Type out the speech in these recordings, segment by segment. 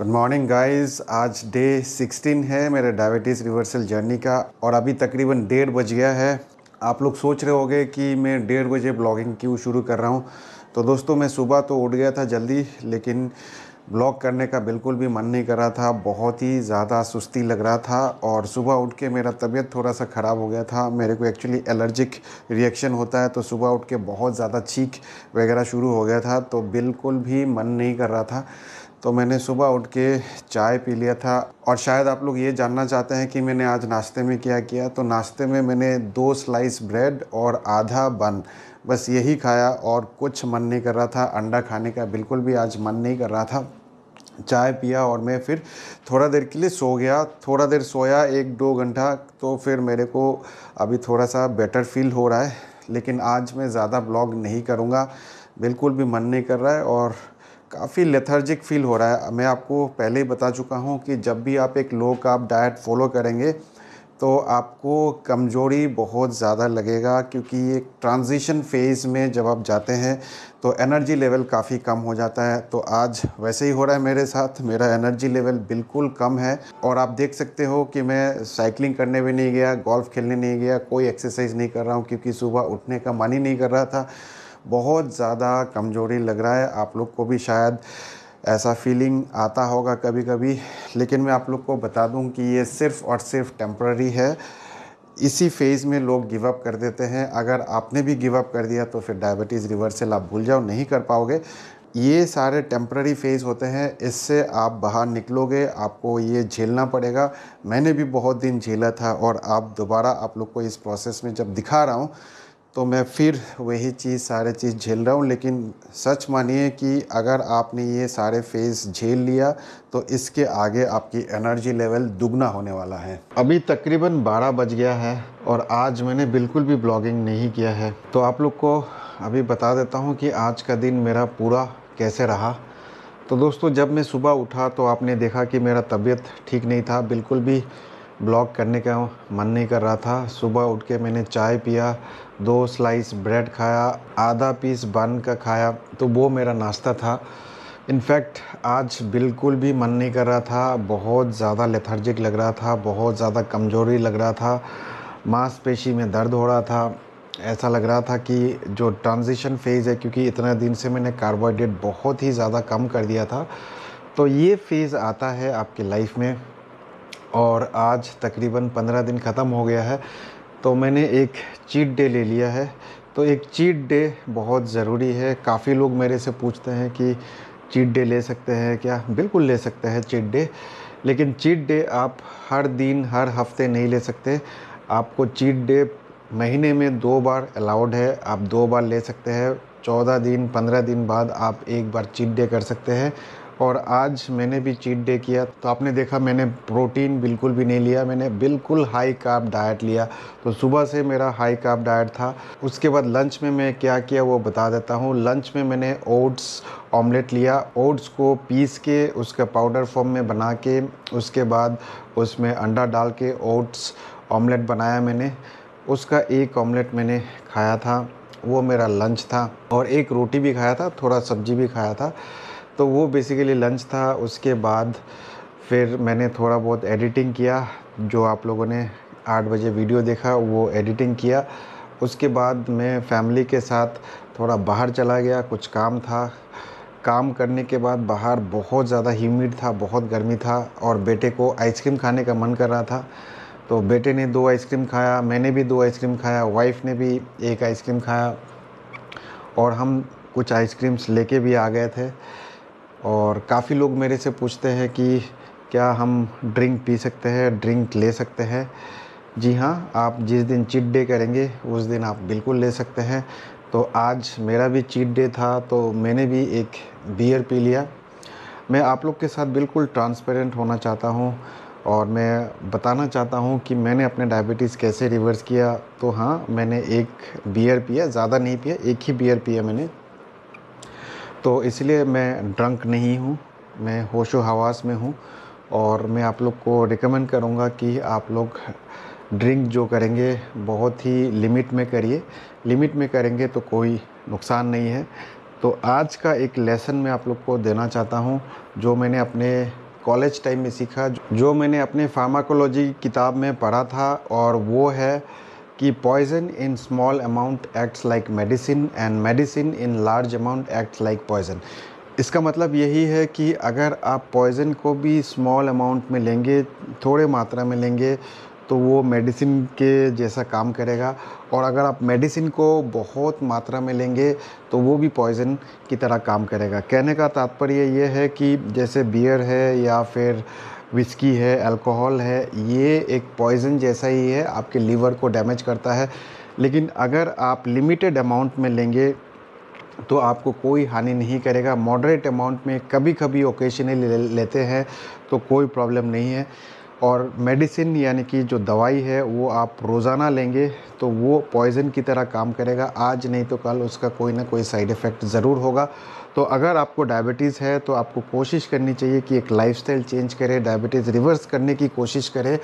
Good morning guys, आज day 16 है मेरे डायबिटीज़ रिवर्सल जर्नी का और अभी तकरीबन 1:30 बज गया है। आप लोग सोच रहे होंगे कि मैं 1:30 बजे ब्लॉगिंग क्यों शुरू कर रहा हूँ। तो दोस्तों मैं सुबह तो उठ गया था जल्दी, लेकिन ब्लॉग करने का बिल्कुल भी मन नहीं कर रहा था, बहुत ही ज़्यादा सुस्ती लग रहा था। और सुबह उठ के मेरा तबीयत थोड़ा सा ख़राब हो गया था। मेरे को एक्चुअली एलर्जिक रिएक्शन होता है, तो सुबह उठ के बहुत ज़्यादा छींक वगैरह शुरू हो गया था, तो बिल्कुल भी मन नहीं कर रहा था। तो मैंने सुबह उठ के चाय पी लिया था। और शायद आप लोग ये जानना चाहते हैं कि मैंने आज नाश्ते में क्या किया। तो नाश्ते में मैंने 2 स्लाइस ब्रेड और आधा बन, बस यही खाया और कुछ मन नहीं कर रहा था। अंडा खाने का बिल्कुल भी आज मन नहीं कर रहा था। चाय पिया और मैं फिर थोड़ा देर के लिए सो गया, थोड़ा देर सोया 1-2 घंटा। तो फिर मेरे को अभी थोड़ा सा बेटर फील हो रहा है, लेकिन आज मैं ज़्यादा ब्लॉग नहीं करूँगा, बिल्कुल भी मन नहीं कर रहा है और काफ़ी लेथर्जिक फील हो रहा है। मैं आपको पहले ही बता चुका हूँ कि जब भी आप एक लो कार्ब डाइट फॉलो करेंगे तो आपको कमज़ोरी बहुत ज़्यादा लगेगा, क्योंकि ये ट्रांजिशन फेज़ में जब आप जाते हैं तो एनर्जी लेवल काफ़ी कम हो जाता है। तो आज वैसे ही हो रहा है मेरे साथ, मेरा एनर्जी लेवल बिल्कुल कम है। और आप देख सकते हो कि मैं साइकिलिंग करने भी नहीं गया, गोल्फ़ खेलने नहीं गया, कोई एक्सरसाइज नहीं कर रहा हूँ, क्योंकि सुबह उठने का मन ही नहीं कर रहा था। बहुत ज़्यादा कमज़ोरी लग रहा है। आप लोग को भी शायद ऐसा फीलिंग आता होगा कभी कभी, लेकिन मैं आप लोग को बता दूं कि ये सिर्फ़ और सिर्फ टेम्पररी है। इसी फेज़ में लोग गिव अप कर देते हैं। अगर आपने भी गिव अप कर दिया तो फिर डायबिटीज़ रिवर्सल आप भूल जाओ, नहीं कर पाओगे। ये सारे टेम्पररी फेज़ होते हैं, इससे आप बाहर निकलोगे, आपको ये झेलना पड़ेगा। मैंने भी बहुत दिन झेला था और आप दोबारा आप लोग को इस प्रोसेस में जब दिखा रहा हूँ तो मैं फिर वही चीज़ सारे चीज़ झेल रहा हूँ। लेकिन सच मानिए कि अगर आपने ये सारे फेज़ झेल लिया तो इसके आगे आपकी एनर्जी लेवल दुगना होने वाला है। अभी तकरीबन 12 बज गया है और आज मैंने बिल्कुल भी ब्लॉगिंग नहीं किया है। तो आप लोग को अभी बता देता हूँ कि आज का दिन मेरा पूरा कैसे रहा। तो दोस्तों जब मैं सुबह उठा तो आपने देखा कि मेरा तबीयत ठीक नहीं था, बिल्कुल भी ब्लॉग करने का मन नहीं कर रहा था। सुबह उठ के मैंने चाय पिया, 2 स्लाइस ब्रेड खाया, आधा पीस बन का खाया, तो वो मेरा नाश्ता था। इनफैक्ट आज बिल्कुल भी मन नहीं कर रहा था, बहुत ज़्यादा लेथर्जिक लग रहा था, बहुत ज़्यादा कमज़ोरी लग रहा था, मांसपेशी में दर्द हो रहा था। ऐसा लग रहा था कि जो ट्रांजिशन फेज़ है, क्योंकि इतने दिन से मैंने कार्बोहाइड्रेट बहुत ही ज़्यादा कम कर दिया था, तो ये फेज़ आता है आपकी लाइफ में। और आज तकरीबन 15 दिन ख़त्म हो गया है, तो मैंने एक चीट डे ले लिया है। तो एक चीट डे बहुत ज़रूरी है। काफ़ी लोग मेरे से पूछते हैं कि चीट डे ले सकते हैं क्या। बिल्कुल ले सकते हैं चीट डे, लेकिन चीट डे आप हर दिन हर हफ्ते नहीं ले सकते। आपको चीट डे महीने में 2 बार अलाउड है, आप 2 बार ले सकते हैं। 14 दिन 15 दिन बाद आप एक बार चीट डे कर सकते हैं। और आज मैंने भी चीट डे किया, तो आपने देखा मैंने प्रोटीन बिल्कुल भी नहीं लिया, मैंने बिल्कुल हाई कार्ब डाइट लिया। तो सुबह से मेरा हाई कार्ब डाइट था। उसके बाद लंच में मैं क्या किया वो बता देता हूँ। लंच में मैंने ओट्स ऑमलेट लिया, ओट्स को पीस के उसका पाउडर फॉर्म में बना के उसके बाद उसमें अंडा डाल के ओट्स ऑमलेट बनाया मैंने। उसका एक ऑमलेट मैंने खाया था, वो मेरा लंच था। और एक रोटी भी खाया था, थोड़ा सब्जी भी खाया था, तो वो बेसिकली लंच था। उसके बाद फिर मैंने थोड़ा बहुत एडिटिंग किया, जो आप लोगों ने 8 बजे वीडियो देखा वो एडिटिंग किया। उसके बाद मैं फैमिली के साथ थोड़ा बाहर चला गया, कुछ काम था। काम करने के बाद बाहर बहुत ज़्यादा ह्यूमिड था, बहुत गर्मी था और बेटे को आइसक्रीम खाने का मन कर रहा था, तो बेटे ने 2 आइसक्रीम खाया, मैंने भी 2 आइसक्रीम खाया, वाइफ ने भी 1 आइसक्रीम खाया और हम कुछ आइसक्रीम्स लेके भी आ गए थे। और काफ़ी लोग मेरे से पूछते हैं कि क्या हम ड्रिंक पी सकते हैं, ड्रिंक ले सकते हैं। जी हाँ, आप जिस दिन चीट डे करेंगे उस दिन आप बिल्कुल ले सकते हैं। तो आज मेरा भी चीट डे था, तो मैंने भी एक बियर पी लिया। मैं आप लोग के साथ बिल्कुल ट्रांसपेरेंट होना चाहता हूँ और मैं बताना चाहता हूँ कि मैंने अपने डायबिटीज़ कैसे रिवर्स किया। तो हाँ, मैंने 1 बियर पिया, ज़्यादा नहीं पिया, 1 ही बियर पिया मैंने। तो इसलिए मैं ड्रंक नहीं हूँ, मैं होशो हवास में हूँ। और मैं आप लोग को रिकमेंड करूँगा कि आप लोग ड्रिंक जो करेंगे बहुत ही लिमिट में करिए, लिमिट में करेंगे तो कोई नुकसान नहीं है। तो आज का एक लेसन मैं आप लोग को देना चाहता हूँ, जो मैंने अपने कॉलेज टाइम में सीखा, जो मैंने अपने फार्माकोलॉजी किताब में पढ़ा था, और वो है कि poison in small amount acts like medicine and medicine in large amount acts like poison. इसका मतलब यही है कि अगर आप पॉइज़न को भी स्मॉल अमाउंट में लेंगे, थोड़े मात्रा में लेंगे, तो वो मेडिसिन के जैसा काम करेगा, और अगर आप मेडिसिन को बहुत मात्रा में लेंगे तो वो भी पॉइज़न की तरह काम करेगा। कहने का तात्पर्य ये है कि जैसे बियर है या फिर विस्की है, अल्कोहल है, ये एक पॉइज़न जैसा ही है, आपके लीवर को डैमेज करता है। लेकिन अगर आप लिमिटेड अमाउंट में लेंगे तो आपको कोई हानि नहीं करेगा। मॉडरेट अमाउंट में कभी कभी ओकेशनली लेते हैं तो कोई प्रॉब्लम नहीं है। और मेडिसिन यानी कि जो दवाई है वो आप रोज़ाना लेंगे तो वो पॉइज़न की तरह काम करेगा, आज नहीं तो कल उसका कोई ना कोई साइड इफ़ेक्ट ज़रूर होगा। तो अगर आपको डायबिटीज़ है तो आपको कोशिश करनी चाहिए कि एक लाइफस्टाइल चेंज करें, डायबिटीज़ रिवर्स करने की कोशिश करें,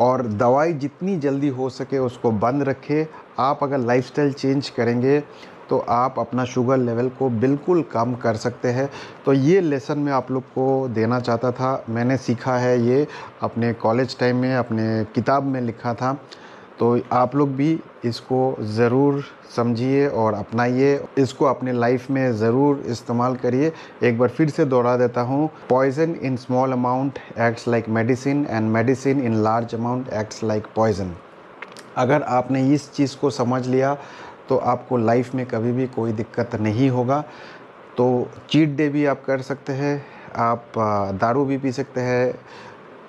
और दवाई जितनी जल्दी हो सके उसको बंद रखें। आप अगर लाइफस्टाइल चेंज करेंगे तो आप अपना शुगर लेवल को बिल्कुल कम कर सकते हैं। तो ये लेसन मैं आप लोग को देना चाहता था, मैंने सीखा है, ये अपने कॉलेज टाइम में अपने किताब में लिखा था। तो आप लोग भी इसको ज़रूर समझिए और अपनाइए, इसको अपने लाइफ में ज़रूर इस्तेमाल करिए। एक बार फिर से दोहरा देता हूँ, poison in small amount acts like medicine and medicine in large amount acts like poison. अगर आपने इस चीज़ को समझ लिया तो आपको लाइफ में कभी भी कोई दिक्कत नहीं होगा। तो चीट डे भी आप कर सकते हैं, आप दारू भी पी सकते हैं,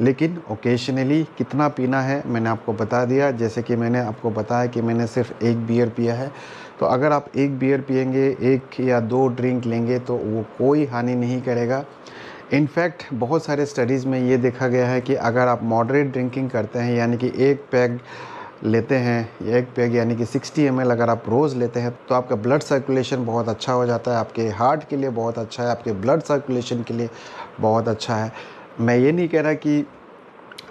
लेकिन ओकेशनली। कितना पीना है मैंने आपको बता दिया, जैसे कि मैंने आपको बताया कि मैंने सिर्फ एक बियर पिया है। तो अगर आप एक बियर पियेंगे, एक या दो ड्रिंक लेंगे तो वो कोई हानि नहीं करेगा। इनफैक्ट बहुत सारे स्टडीज़ में ये देखा गया है कि अगर आप मॉडरेट ड्रिंकिंग करते हैं, यानी कि एक पैग लेते हैं, एक पैग यानी कि 60 ml अगर आप रोज़ लेते हैं तो आपका ब्लड सर्कुलेशन बहुत अच्छा हो जाता है, आपके हार्ट के लिए बहुत अच्छा है, आपके ब्लड सर्कुलेशन के लिए बहुत अच्छा है। मैं ये नहीं कह रहा कि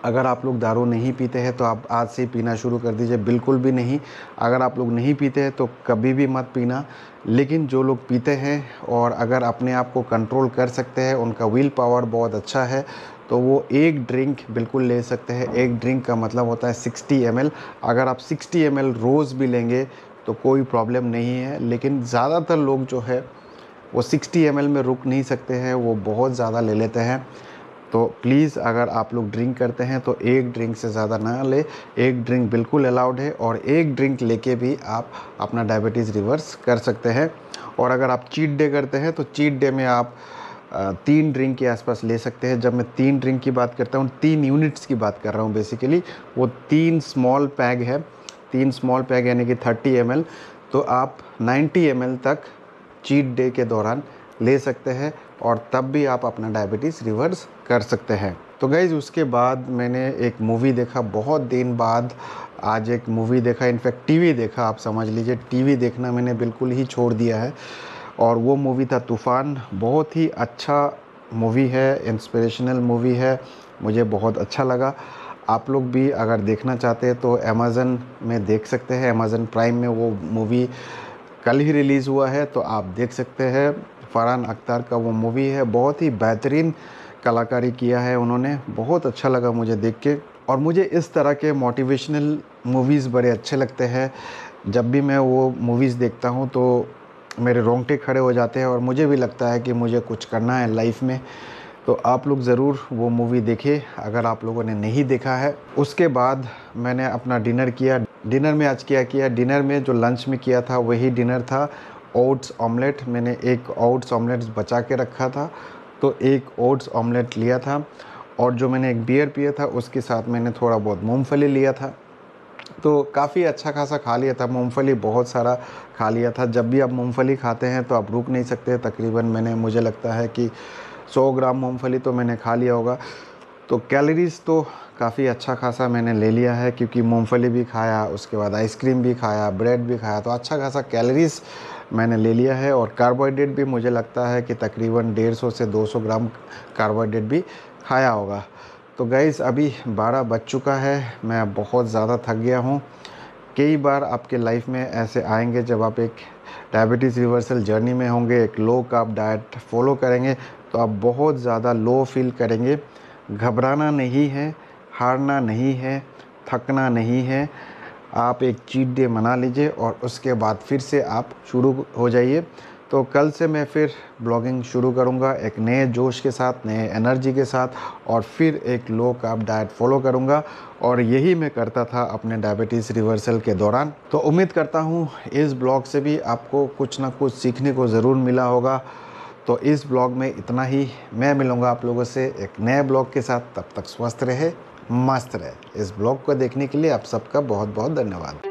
अगर आप लोग दारू नहीं पीते हैं तो आप आज से पीना शुरू कर दीजिए, बिल्कुल भी नहीं। अगर आप लोग नहीं पीते हैं तो कभी भी मत पीना, लेकिन जो लोग पीते हैं और अगर अपने आप को कंट्रोल कर सकते हैं, उनका विल पावर बहुत अच्छा है, तो वो एक ड्रिंक बिल्कुल ले सकते हैं। एक ड्रिंक का मतलब होता है 60 ml। अगर आप 60 ml रोज़ भी लेंगे तो कोई प्रॉब्लम नहीं है, लेकिन ज़्यादातर लोग जो है वो 60 ml में रुक नहीं सकते हैं, वो बहुत ज़्यादा ले लेते हैं। तो प्लीज़ अगर आप लोग ड्रिंक करते हैं तो एक ड्रिंक से ज़्यादा ना ले, एक ड्रिंक बिल्कुल अलाउड है, और एक ड्रिंक लेके भी आप अपना डायबिटीज़ रिवर्स कर सकते हैं। और अगर आप चीट डे करते हैं तो चीट डे में आप 3 ड्रिंक के आसपास ले सकते हैं। जब मैं 3 ड्रिंक की बात करता हूँ, 3 यूनिट्स की बात कर रहा हूँ बेसिकली, वो 3 स्मॉल पैग है, 3 स्मॉल पैग यानी कि 30 ml। तो आप 90 ml तक चीट डे के दौरान ले सकते हैं और तब भी आप अपना डायबिटीज़ रिवर्स कर सकते हैं। तो गाइज़ उसके बाद मैंने एक मूवी देखा, बहुत दिन बाद आज एक मूवी देखा, इनफैक्ट टीवी देखा, आप समझ लीजिए। टीवी देखना मैंने बिल्कुल ही छोड़ दिया है, और वो मूवी था तूफ़ान। बहुत ही अच्छा मूवी है, इंस्पिरेशनल मूवी है, मुझे बहुत अच्छा लगा। आप लोग भी अगर देखना चाहते हैं तो अमेज़न में देख सकते हैं, अमेज़न प्राइम में वो मूवी कल ही रिलीज़ हुआ है, तो आप देख सकते हैं। फ़रहान अख्तर का वो मूवी है, बहुत ही बेहतरीन कलाकारी किया है उन्होंने, बहुत अच्छा लगा मुझे देख के। और मुझे इस तरह के मोटिवेशनल मूवीज़ बड़े अच्छे लगते हैं। जब भी मैं वो मूवीज़ देखता हूँ तो मेरे रोंगटे खड़े हो जाते हैं और मुझे भी लगता है कि मुझे कुछ करना है लाइफ में। तो आप लोग ज़रूर वो मूवी देखिए अगर आप लोगों ने नहीं देखा है। उसके बाद मैंने अपना डिनर किया। डिनर में आज क्या किया, डिनर में जो लंच में किया था वही डिनर था, ओट्स ऑमलेट। मैंने एक ओट्स ऑमलेट बचा के रखा था तो एक ओट्स ऑमलेट लिया था, और जो मैंने एक बियर पिया था उसके साथ मैंने थोड़ा बहुत मूँगफली लिया था। तो काफ़ी अच्छा खासा खा लिया था, मूंगफली बहुत सारा खा लिया था। जब भी आप मूंगफली खाते हैं तो आप रुक नहीं सकते। तकरीबन मुझे लगता है कि 100 ग्राम मूंगफली तो मैंने खा लिया होगा। तो कैलोरीज़ तो काफ़ी अच्छा खासा मैंने ले लिया है, क्योंकि मूंगफली भी खाया, उसके बाद आइसक्रीम भी खाया, ब्रेड भी खाया, तो अच्छा खासा कैलोरीज़ मैंने ले लिया है। और कार्बोहाइड्रेट भी मुझे लगता है कि तकरीबन 150 से 200 ग्राम कार्बोहाइड्रेट भी खाया होगा। तो गाइज़ अभी 12 बज चुका है, मैं बहुत ज़्यादा थक गया हूँ। कई बार आपके लाइफ में ऐसे आएंगे जब आप एक डायबिटीज़ रिवर्सल जर्नी में होंगे, एक लो कार्ब डाइट फॉलो करेंगे तो आप बहुत ज़्यादा लो फील करेंगे। घबराना नहीं है, हारना नहीं है, थकना नहीं है। आप एक चीट डे मना लीजिए और उसके बाद फिर से आप शुरू हो जाइए। तो कल से मैं फिर ब्लॉगिंग शुरू करूंगा एक नए जोश के साथ, नए एनर्जी के साथ, और फिर एक लो कार्ब डाइट फॉलो करूंगा। और यही मैं करता था अपने डायबिटीज़ रिवर्सल के दौरान। तो उम्मीद करता हूं इस ब्लॉग से भी आपको कुछ ना कुछ सीखने को ज़रूर मिला होगा। तो इस ब्लॉग में इतना ही। मैं मिलूँगा आप लोगों से एक नए ब्लॉग के साथ। तब तक स्वस्थ रहे, मस्त रहे। इस ब्लॉग को देखने के लिए आप सबका बहुत बहुत धन्यवाद।